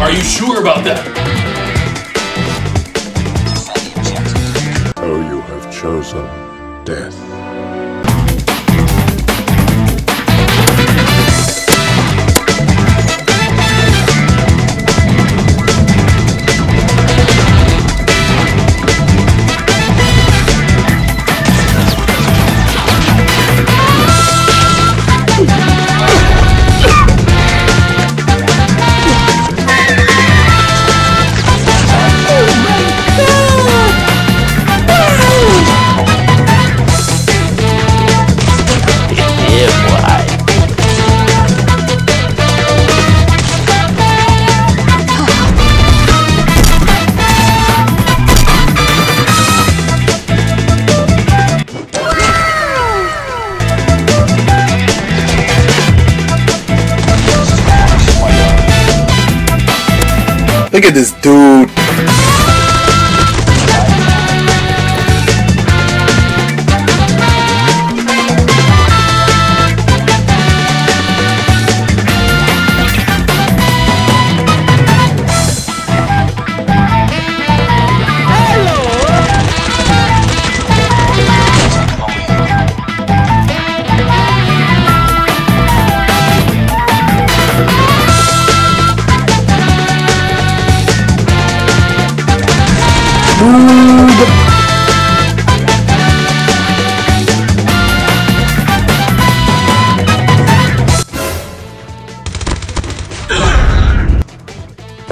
Are you sure about that? Oh, you have chosen death. Look at this dude.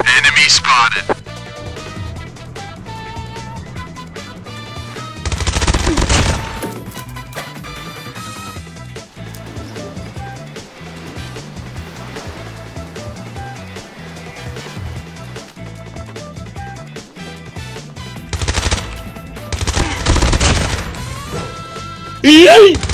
Enemy spotted. Yay!